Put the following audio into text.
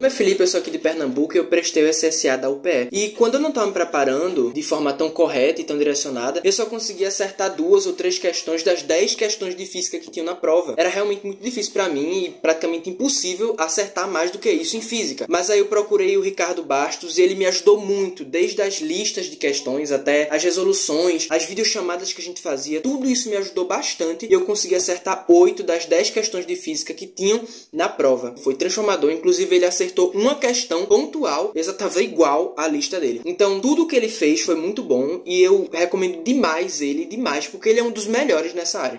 Meu nome é Felipe, eu sou aqui de Pernambuco e eu prestei o SSA da UPE. E quando eu não estava me preparando de forma tão correta e tão direcionada, eu só conseguia acertar 2 ou 3 questões das 10 questões de física que tinham na prova. Era realmente muito difícil para mim e praticamente impossível acertar mais do que isso em física. Mas aí eu procurei o Ricardo Bastos e ele me ajudou muito, desde as listas de questões até as resoluções, as videochamadas que a gente fazia. Tudo isso me ajudou bastante e eu consegui acertar 8 das 10 questões de física que tinham na prova. Foi transformador, inclusive ele acertou uma questão pontual, exatamente igual à lista dele. Então, tudo que ele fez foi muito bom e eu recomendo demais ele, porque ele é um dos melhores nessa área.